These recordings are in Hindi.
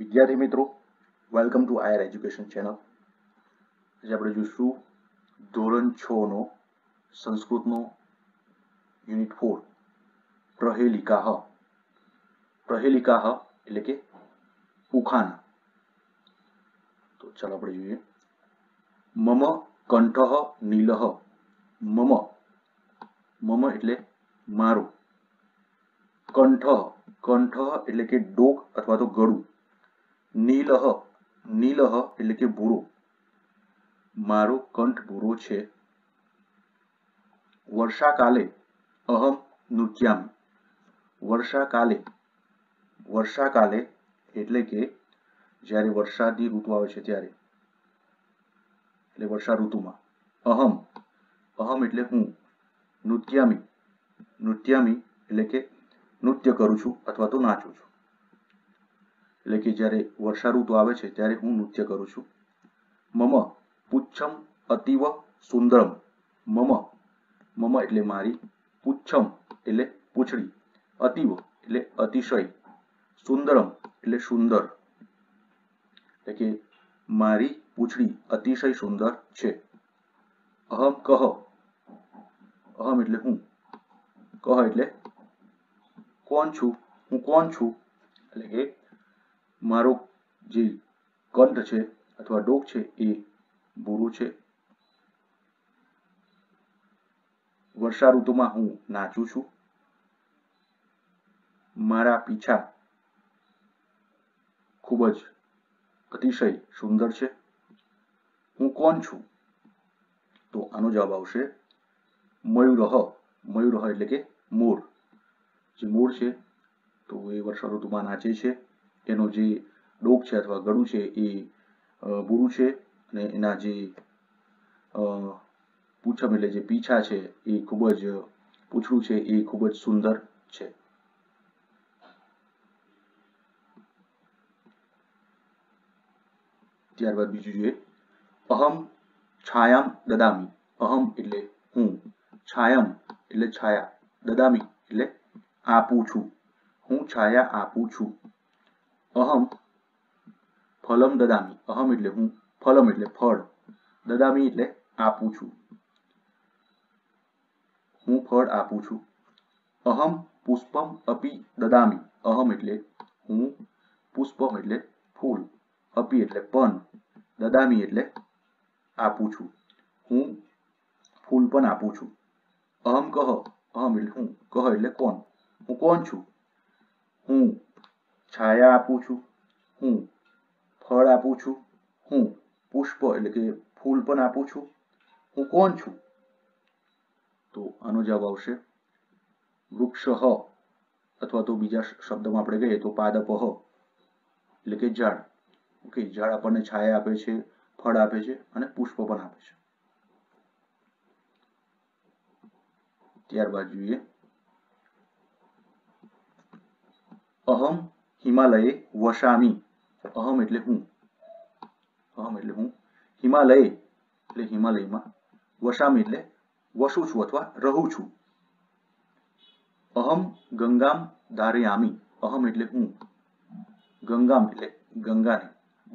વિદ્યાર્થી મિત્રો welcome to IR education channel. આજે આપણે જોઈશું ધોરણ 6 નો સંસ્કૃતનો યુનિટ 4 પ્रहेલિકાહ. પ્रहेલિકાહ એટલે કે ઉખાના. તો ચાલો આપણે જોઈએ. મમ કંઠઃ નીલઃ. મમ મમ એટલે મારું. કંઠઃ કંઠઃ એટલે કે ડોક અથવા તો ગળું. नीलह नीलह એટલે કે ભૂરો. મારો કંઠ ભૂરો છે. વર્ષાકાલે અહમ નૃત્યામી. વર્ષાકાલે વર્ષાકાલે એટલે કે જ્યારે વરસાદની ઋતુ આવે છે ત્યારે, એટલે વર્ષા ઋતુમાં. અહમ અહમ એટલે હું. નૃત્યામી નૃત્યામી એટલે કે નૃત્ય કરું છું અથવા તો નાચું છું. એટલે કે જ્યારે વર્ષા ઋતુ આવે છે ત્યારે હું નૃત્ય કરું છું. મમ પુચ્છમ અતિવ સુંદરમ. મમ મમ એટલે મારી. પુચ્છમ એટલે પૂંછડી. અતિવ એટલે અતિશય. સુંદરમ એટલે સુંદર. એટલે કે મારી પૂંછડી અતિશય સુંદર છે. અહમ કહ. અહમ એટલે હું. કહ એટલે કોણ છું. હું કોણ છું. એટલે કે મારો જે કંઠ છે અથવા ડોક છે એ ભૂરો છે. વર્ષા ઋતુમાં હું નાચું છું. મારા પીછા ખૂબ જ અતિશય સુંદર છે. હું કોણ છું? તો આનો જવાબ આવશે મયુરહ. મયુરહ એટલે કે મોર. જે મોર છે તો એ વર્ષા ઋતુમાં નાચે છે. એનો જે ડોક છે અથવા ગળું છે એ ભૂરું છે અને એના જે પૂંછમ એટલે જે પીછા છે એ ખૂબ જ પૂંછડું છે એ ખૂબ જ સુંદર છે. ત્યારબાદ બીજું જોઈએ. અહમ છાયામ દદામી. અહમ એટલે હું. છાયામ એટલે છાયા. દદામી એટલે આપું છું. હું છાયા આપું છું. અહમ ફલમ દદામી. અહમ એટલે હું. ફલમ એટલે ફળ. દદામી એટલે આપું છું. હું ફળ આપું છું. અહમ પુષ્પમ અપી દદામી. અહમ એટલે હું. પુષ્પમ એટલે ફૂલ. અપી એટલે પણ. દદામી એટલે આપું છું. હું ફૂલ પણ આપું છું. અહમ કહ. અહમ એટલે હું. કહ એટલે કોણ. હું કોણ છું? હું છાયા આપું છું. હું ફળ આપું છું. હું પુષ્પ એટલે કે ફૂલ પણ આપું છું. હું કોણ છું? તો આનો જવાબ આવશે વૃક્ષ અથવા તો બીજા શબ્દમાં આપણે કહીએ તો પાદપ એટલે કે ઝાડ. ઓકે, ઝાડ આપણને છાયા આપે છે, ફળ આપે છે અને પુષ્પ પણ આપે છે. ત્યારબાદ જોઈએ. અહમ હિમાલયે વસામી. અહમ એટલે હું. અહમ એટલે હું. હિમાલયે એટલે હિમાલયમાં. વસામી એટલે વસું છું અથવા રહું છું. અહમ ગંગામ ધારયામી. અહમ એટલે હું. ગંગામ એટલે ગંગાને.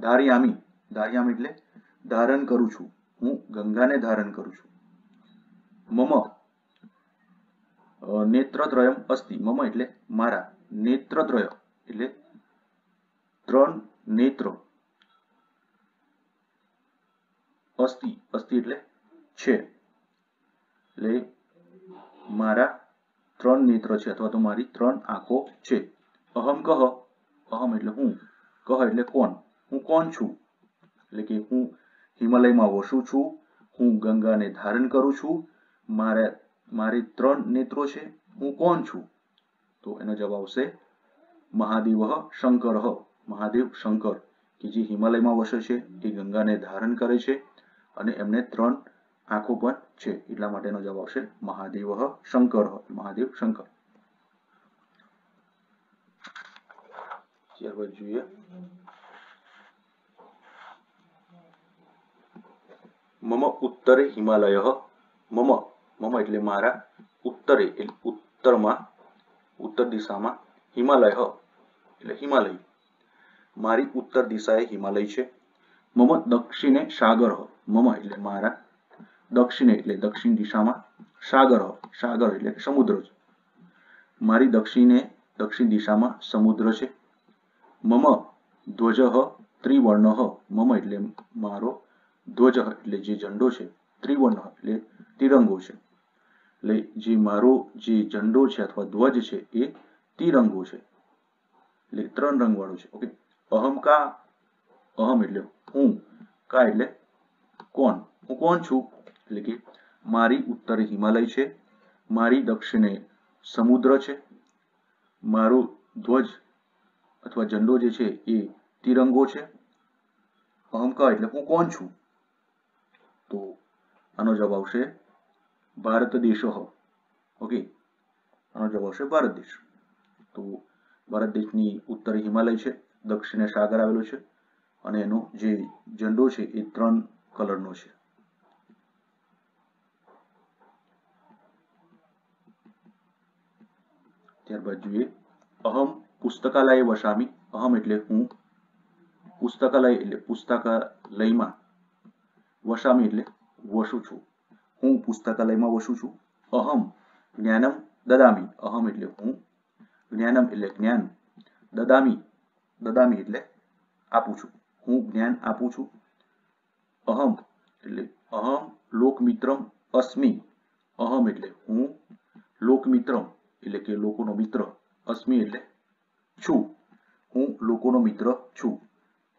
ધારયામી ધારયામી એટલે ધારણ કરું છું. હું ગંગાને ધારણ કરું છું. મમ નેત્રત્રયમ અસ્તિ. મમ એટલે મારા. નેત્રત્રય એટલે ત્રણ નેત્ર. અસ્તિ અસ્તિ એટલે છે. એટલે મારા ત્રણ નેત્ર છે અથવા તો મારી ત્રણ આંખો છે. અહમ કહ. અહમ એટલે હું. કહ એટલે કોણ. હું કોણ છું? એટલે કે હું હિમાલયમાં વસું છું. હું ગંગાને ધારણ કરું છું. મારી ત્રણ નેત્રો છે. હું કોણ છું? તો એનો જવાબ આવશે મહાદેવ શંકર. મહાદેવ શંકર કે જે હિમાલયમાં વસે છે, એ ગંગાને ધારણ કરે છે અને એમને ત્રણ આંખો પણ છે. એટલા માટેનો જવાબ આવશે મહાદેવ શંકર. મહાદેવ શંકર. ત્યારબાદ જોઈએ. મમ ઉત્તરે હિમાલય. મમ મમ એટલે મારા. ઉત્તરે એટલે ઉત્તરમાં, ઉત્તર દિશામાં. હિમાલય એટલે હિમાલય. मारी उत्तर दिशाए हिमालय छे। मम दक्षिणे सागर हो, मम एटले मारा, दक्षिणे एटले दक्षिण दिशामां, सागर हो, सागर एटले समुद्र छे। मारी दक्षिणे दक्षिण दिशामां समुद्र छे। मम ध्वज हो, त्रिवर्ण हो, मम एटले मारो, ध्वज एटले जे झंडो छे, त्रिवर्ण एटले तिरंगो छे। ले जे मारो जे झंडो छे अथवा ध्वज छे ए तिरंगो छे, ले त्रण रंग वाळो छे। ओके, अहम का, अहम एटले हूँ, का एटले कोण, हूँ कोण छू, एटले के मारी उत्तर हिमालय छे, मारी दक्षिणे समुद्र छे, मारो ध्वज अथवा झंडो जे छे ए तिरंगो छे, अहम का एटले हूँ कोण छू। तो आनो जवाब आवशे भारत देश हो। ओके, आनो जवाब आवशे भारत देश। तो भारत देशनी उत्तरे हिमालय छे, दक्षिणे सागर आवेलो छे अने एनो जे झंडो छे ए त्रण कलरनो छे। त्यारबाद जोईए अहम पुस्तकालय वसामी। अहम एटले हूँ, पुस्तकालय एटले पुस्तकालयमां, वसामी एटले वसु छू, हूँ पुस्तकालय में वसु छू। अहम ज्ञानम ददामी। अहम एटले हूँ, ज्ञानम एटले ज्ञान, ददामी, ददामी एटले आपू छू, हूँ ज्ञान आपू छू। अहम एटले अहम लोकमित्रम अस्मि। अहम एटले हूँ, लोकमित्रम एटले के लोकोनो मित्र, अस्मि एटले छू, हूँ लोकोनो मित्र छू।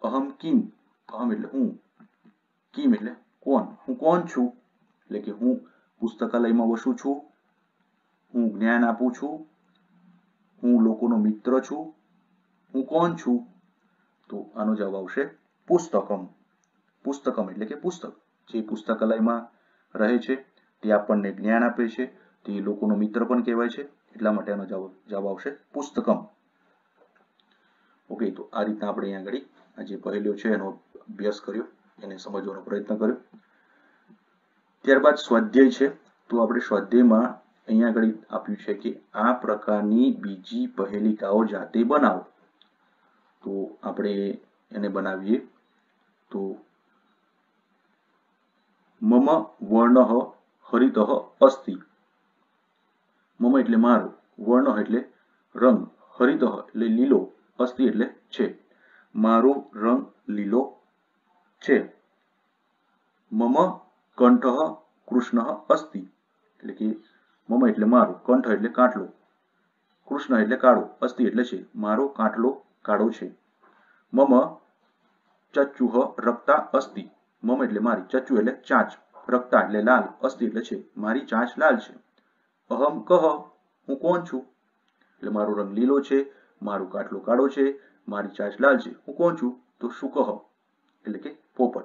अहम किम। अहम एटले हूँ, किम एटले कोण, हूँ कोण छू, एटले के हूँ पुस्तकालय में वसु छू, हूँ ज्ञान आपू छू, हूँ लोकोनो मित्र छू, हूँ कोण छू। तो आनो जवाब आवशे पुस्तकम। पुस्तकम एटले के पुस्तक, जे पुस्तकालय में रहे छे ते आपने ज्ञान आपे छे, ते लोकोनो मित्र पण कहेवाय छे, एटला माटे आनो जवाब आवशे पुस्तकम। ओके, तो आ रीतना आपणे अहींया आगळी आ जे पहेलीओ छे एनो अभ्यास कर्यो, एने समजवानो प्रयत्न कर्यो। त्यारबाद स्वाध्याय छे। तो आपणे स्वाध्यायमां अहींया आगळी आप्युं छे के आ प्रकारनी बीजी पहेलिकाओ जाते बनावो। तो आपणे एने बनावीए। तो मम वर्णः हरितः अस्ति। मम एटले मारो, वर्णः एटले रंग, हरितः एटले लीलो, अस्ति एटले छे, मारो रंग लीलो छे। मम कंठः कृष्णः अस्ति। एटले के मम एटले मारो, कंठ एटले काटलो, कृष्ण एटले काळो, अस्ति एटले छे, मारो काटलो काळो छे। मम चच्चुः रक्ता अस्ति। मम एटले मारी, चच्चु एटले चाच, रक्ता एटले लाल, अस्ति एटले छे, मारी चाच लाल छे। अहम कह, हूँ कोण छू, एटले मारो रंग लीलो छे, मारो काटलो काळो छे, मारी चाच लाल छे, हूँ कोण छू। तो शुकह एटले के पोपट।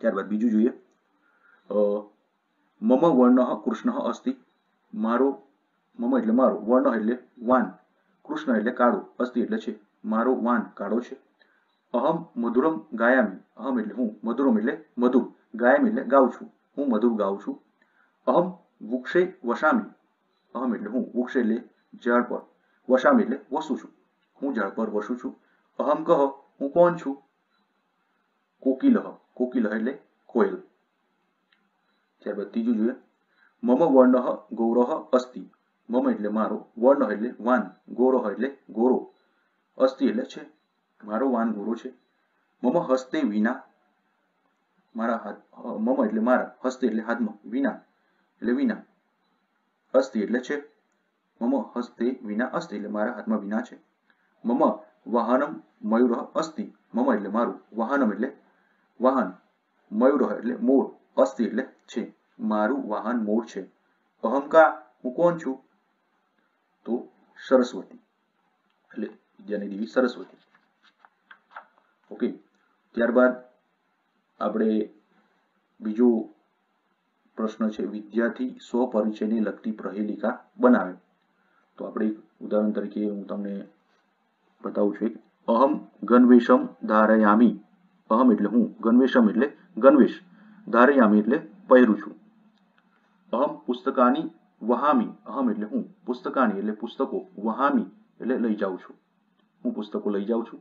त्यारबाद बीजू जोईए। मम वर्णः कृष्णः अस्ति। मारो, मम एटले मारो, वर्णः एटले वान, कृष्ण एटले काळो, अस्ति एटले छे, मारो वान काळो छे। अहम मधुरम गायामी। अहम एटले हूँ, मधुरम एटले मधुर, गायामी एटले गाऊ छू, हूँ मधुर गाऊ छू। अहम वृक्षे वसामी। अहम एटले हूँ, वृक्ष एटले झाड़ पर, वसामी एटले वसु छू, हूँ झाड़ पर वसु छू। अहम कह, हूँ कोण छू, कोकिलः, कोकिलः एटले कोयल। त्यारबाद तीजू जोईए। मम वर्णः गौरः अस्ति। मम एटले मारो, वर्णः एटले वान, गौरः एटले गोरो, अस्ति एटले छे, मारो वान गोरो छे। मम हस्ते वीणा। मम एटले मारा, हस्ते एटले हाथमां, वीणा एटले वीणा, अस्ति एटले छे, मम हस्ते वीणा अस्ति एटले मारा हाथमां वीणा छे। मम वाहनम मयूरः अस्ति। मम एटले मारो, वाहनम एटले वाहन, मयूरः एटले मोर, अस्ति एटले छे, मारू वाहन मोर छे। अहम का, हूँ कोण छू, तो सरस्वती एटले विद्यानी देवी सरस्वती। ओके, त्यारबाद आपणे बीजो प्रश्न छे विद्यार्थी स्वपरिचयने लगती प्रहेलिका बनावे। तो आपणे उदाहरण तरीके हूँ तमने बतावुं छुं। अहम गणवेशम धारयामी। अहम एटले हूँ, गणवेशम एटले गणवेश, धारयामी एटले पहेरू छू। अहम पुस्तकानी वहामी। अहम एटले हूँ, पुस्तकानी एटले पुस्तको, वहामी एटले लई जाऊँ छू। हूँ पुस्तकों लई जाऊँ छूं।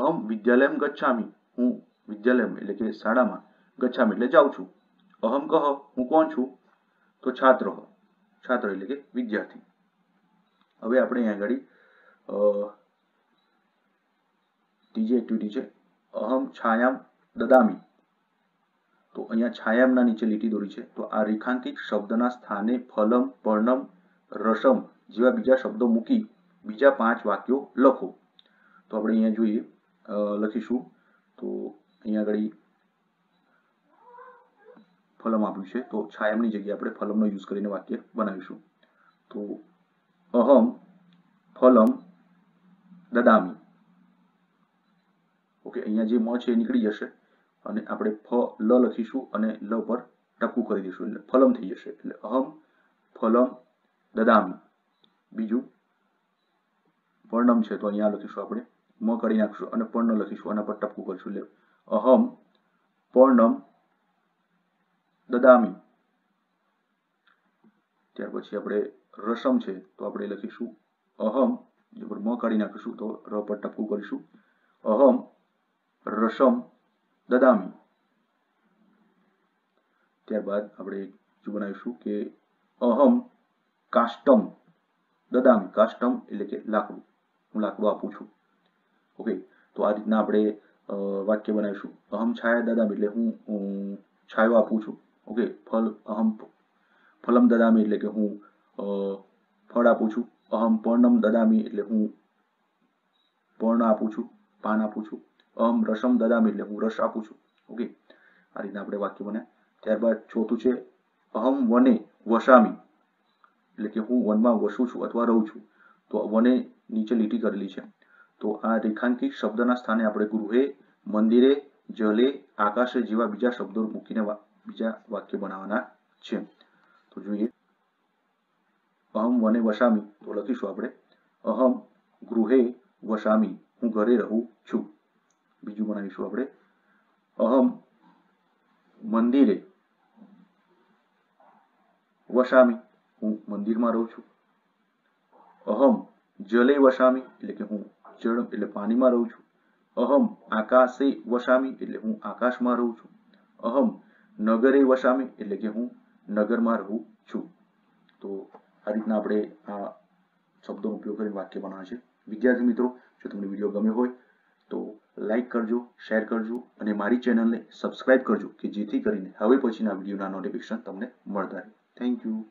अहम विद्यालयम गच्छामी, हूँ विद्यालयम एटले के शाळामां, गच्छामी एटले जाऊँ छूं। अहम कह, हूँ कोण छूं? तो छात्र, छात्र एटले के विद्यार्थी। हवे आपणे अहीं आगळ तीजी एक्टिविटी छे अहम छायाम ददामी। तो अहींया छायाम ना नीचे लीटी दोरी छे, तो आ रेखांकित शब्दना स्थाने फलम, पर्णम, रसम जेवा बीजा शब्दों मूकी बीजा 5 वाक्यों लखो। तो आपणे अहींया जोईए लखीशुं, तो अहींया आगळ फलम आप्युं छे, तो छायामनी जग्याए आपणे फलमनो यूज करीने वाक्य बनावीशुं। तो अहम फलम ददामी, ओके अहींया जे म छे निकळी जशे अने आपणे फ ल लखीशुं अने ल पर टपकू करी दीशुं એટલે फलम थई जशे, એટલે अहम फलम ददामी। बीजो पर्णम छे, तो अहींया लखीशुं आपणे म काઢી નાખશું અને પર્ણ લખીશું, આના પર ટપકું કરશું એટલે अहम पर्णम ददामी। ત્યાર પછી આપણે रसम छे, तो આપણે લખીશું अहम, જે પર म કાઢી નાખશું तो र પર ટપકું કરીશું, अहम रसम ददामी। त्यारबाद आपणे जो बनावीशुं के अहम काष्टम ददामी, काष्टम एटले के लाकड़ू, हूँ लाकड़ू आपुं छुं। ओके तो आ रीतना आपणे वाक्य बनावीशुं। अहम छाया ददामी एटले हूँ छायो आपुं छुं। ओके फल अहम फलम ददामी एटले के हूँ फल आपुं छुं। अहम पर्णम ददामी एटले हूँ पर्ण आपुं छुं, पान आपुं छुं। अहम रसम ददामी एटले हूँ रस आपुं छुं। ओके आ रीतना आपणे वाक्य बने। त्यारबाद चौथुं छे अहम वने वसामी, एटले के हूँ वनमां वसुं छुं अथवा रहूं छुं। तो वने नीचे લીટી करेली छे, तो आ रेखांकित शब्दना स्थाने आपणे गृहे, मंदिरे, जले, आकाशे जेवा बीजा शब्दो मूकीने बीजा वाक्य बनाववाना छे। तो जोईए अहम वने वसामी, तो लखीशुं आपणे अहम गृहे वसामी, हूँ घरे रहूं छुं। बीजू बनावीशुं आपणे अहम मंदिरे वसामी, हूँ मंदिर में रहूं छुं। अहम जले वसामी एटले के हूँ जल एटले पानी में रहूं छुं। अहम आकाशे वसामी एटले हूँ आकाश में रहूं छुं। अहम नगरे वसामी एटले के हूँ नगर में रहूं छुं। तो आ रीतना आपणे आ शब्दों नो उपयोग करीने वाक्य बनाववाना छे। विद्यार्थी मित्रों जो तमने विडियो गम्यो होय तो लाइक करजो, शेर करजो और मारी चेनल ने सब्सक्राइब करजो कि जेथी करीने हवे पछीना विडियोना नोटिफिकेशन तमने मळता रहे। Thank you.